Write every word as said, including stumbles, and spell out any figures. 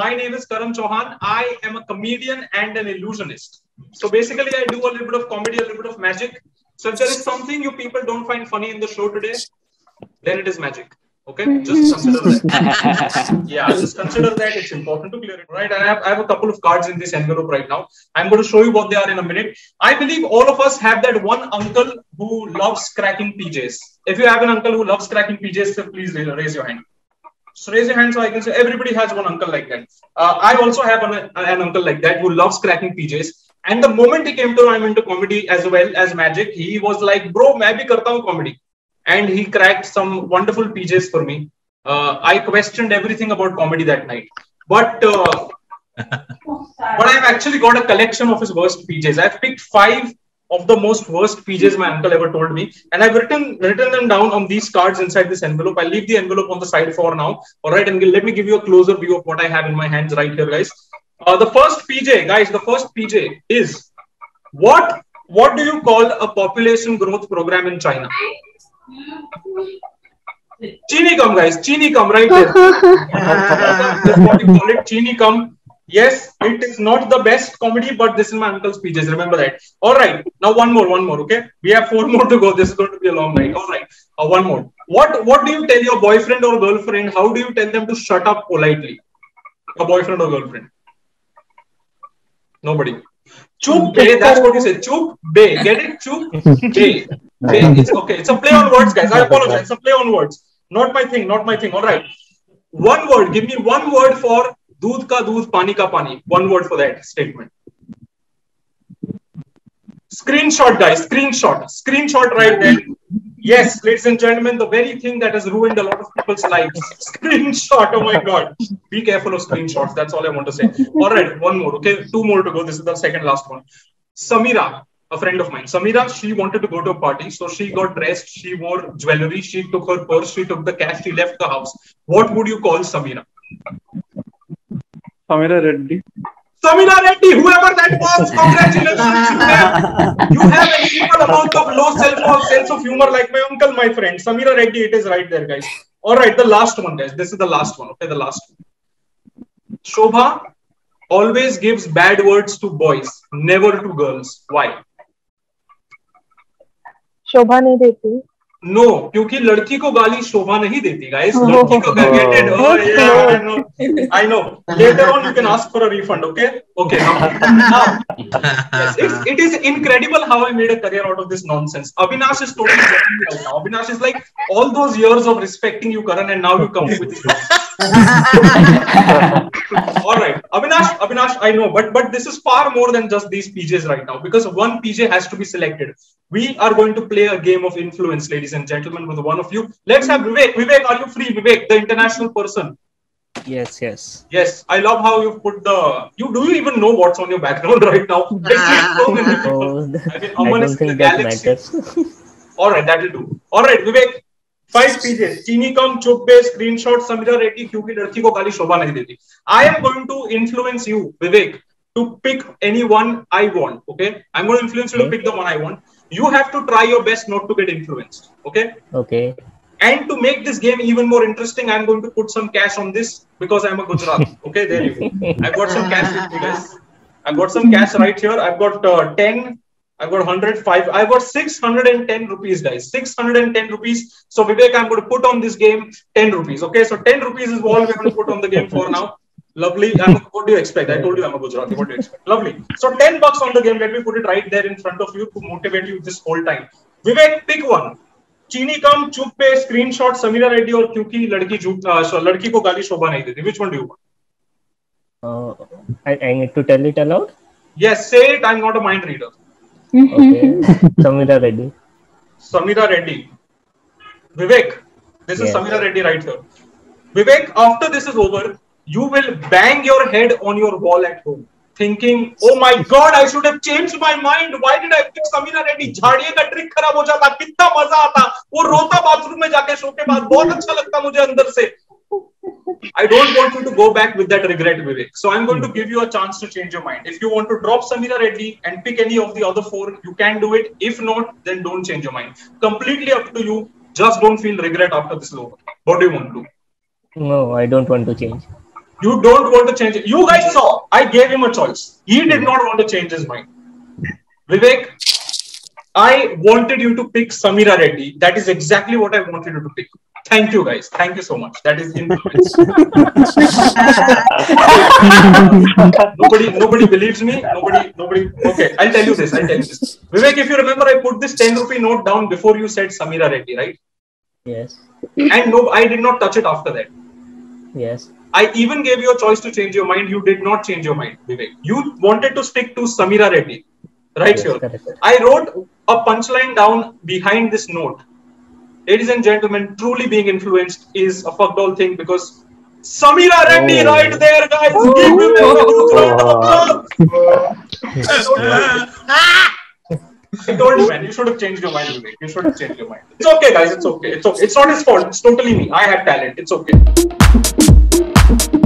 My name is Karan Chauhan. I am a comedian and an illusionist. So basically, I do a little bit of comedy, a little bit of magic. So if there is something you people don't find funny in the show today, then it is magic. Okay, just consider that. Yeah, just consider that. It's important to clear it. Right, I have, I have a couple of cards in this envelope right now. I'm going to show you what they are in a minute. I believe all of us have that one uncle who loves cracking P Js. If you have an uncle who loves cracking P Js, so please raise your hand. So raise your hand so I can say everybody has one uncle like that. Uh, I also have an, an uncle like that who loves cracking P Js. And the moment he came to I'm into comedy as well as magic, he was like, bro, main bhi karta hu comedy. And he cracked some wonderful P Js for me. Uh, I questioned everything about comedy that night. But uh, but I've actually got a collection of his worst P Js. I've picked five of the most worst P Js my uncle ever told me. And I've written, written them down on these cards inside this envelope. I'll leave the envelope on the side for now. All right, and let me give you a closer view of what I have in my hands right here, guys. Uh, the first P J, guys, the first P J is, what, what do you call a population growth program in China? Chini cum, guys. Chini cum, right there. That's what you call it. Chini cum. Yes, it is not the best comedy, but this is my uncle's P Js. Remember that. All right. Now one more, one more. Okay, we have four more to go. This is going to be a long night. All right. Uh, one more. What What do you tell your boyfriend or girlfriend? How do you tell them to shut up politely? A boyfriend or girlfriend? Nobody. Chup be. That's what you say. Chup be. Get it? Chup be. Okay, it's okay. It's a play on words, guys. I apologize. It's a play on words. Not my thing. Not my thing. All right. One word. Give me one word for "doodh ka doodh, pani ka pani." One word for that statement. Screenshot, guys. Screenshot. Screenshot right there. Yes, ladies and gentlemen, the very thing that has ruined a lot of people's lives. Screenshot. Oh my God. Be careful of screenshots. That's all I want to say. All right. One more. Okay. Two more to go. This is the second last one. Sameera. A friend of mine, Sameera, she wanted to go to a party. So she got dressed. She wore jewelry. She took her purse. She took the cash. She left the house. What would you call Sameera? Sameera Reddy. Sameera Reddy. Whoever that was, congratulations. You have, you have an equal amount of low self sense of humor like my uncle, my friend. Sameera Reddy, it is right there, guys. All right. The last one, guys. This is the last one. Okay, the last one. Shobha always gives bad words to boys, never to girls. Why? शोभा नहीं देती. No, क्योंकि लड़की को गाली शोभा नहीं देती, guys. Oh. लड़की को targeted. Oh, yeah, I know. I know. Later on, you can ask for a refund. Okay? Okay. Now, now yes, it's, it is incredible how I made a career out of this nonsense. Avinash is totally getting me right now. Avinash is like, all those years of respecting you, Karan, and now you come with this nonsense. All right, Avinash, Avinash, I know, but but this is far more than just these P Js right now, because one P J has to be selected. We are going to play a game of influence, ladies and gentlemen, with one of you. Let's have Vivek. Vivek, are you free? Vivek, the international person. Yes, yes. Yes, I love how you put the. You do you even know what's on your background right now? So many people. I mean, Aman is in the galaxy. All right, that'll do. All right, Vivek. Five P Js. Chini cum, chup be, screenshot, Sameera Reddy, kyunki ladki ko gali shobha nahi deti. I am going to influence you, Vivek, to pick any one I want. Okay, I'm going to influence you okay. to pick the one I want. You have to try your best not to get influenced. Okay. Okay. And to make this game even more interesting, I'm going to put some cash on this because I'm a Gujarat. Okay, there you go. I've got some cash with you guys. I've got some cash right here. I've got uh, ten. I've got one hundred five. I've got six hundred ten rupees, guys. six hundred ten rupees. So, Vivek, I'm going to put on this game ten rupees. Okay, so ten rupees is all we're going to put on the game for now. Lovely. I'm, what do you expect? I told you I'm a Gujarati. What do you expect? Lovely. So, ten bucks on the game. Let me put it right there in front of you to motivate you this whole time. Vivek, pick one. Chini cum, chup pe, screenshot, Sameera Reddy, or kyunki ladki ladki ko gali shobha nahi deti. Which one do you want? Uh, I, I need to tell it aloud? Yes, say it. I'm not a mind reader. Okay. Sameera Reddy. Sameera Reddy. Vivek, this yes. is Sameera Reddy right here. Vivek, after this is over, you will bang your head on your wall at home, thinking, "Oh my God, I should have changed my mind. Why did I pick Sameera Reddy? झाड़िये का trick खराब हो जाता, कितना मजा आता. वो रोता bathroom में जाके शो के बाद, बहुत अच्छा लगता मुझे अंदर से." I don't want you to go back with that regret, Vivek. So I'm going to give you a chance to change your mind. If you want to drop Sameera Reddy and pick any of the other four, you can do it. If not, then don't change your mind. Completely up to you. Just don't feel regret after this is over. What do you want to do? No, I don't want to change. You don't want to change it. You guys saw. I gave him a choice. He did not want to change his mind. Vivek, I wanted you to pick Sameera Reddy. That is exactly what I wanted you to pick. Thank you, guys. Thank you so much. That is influence. nobody, nobody believes me. Nobody, nobody. Okay, I'll tell you this. I'll tell you this. Vivek, if you remember, I put this ten rupee note down before you said Sameera Reddy, right? Yes. And no, I did not touch it after that. Yes. I even gave you a choice to change your mind. You did not change your mind, Vivek. You wanted to stick to Sameera Reddy, right? Yes, here. I wrote a punchline down behind this note. Ladies and gentlemen, truly being influenced is a fucked all thing because Sameera Reddy oh. right there, guys. Oh. Give him a round of applause. I told you, man, you should have changed your mind. You should have changed your mind. It's okay, guys. It's okay. It's okay. It's not his fault. It's totally me. I have talent. It's okay.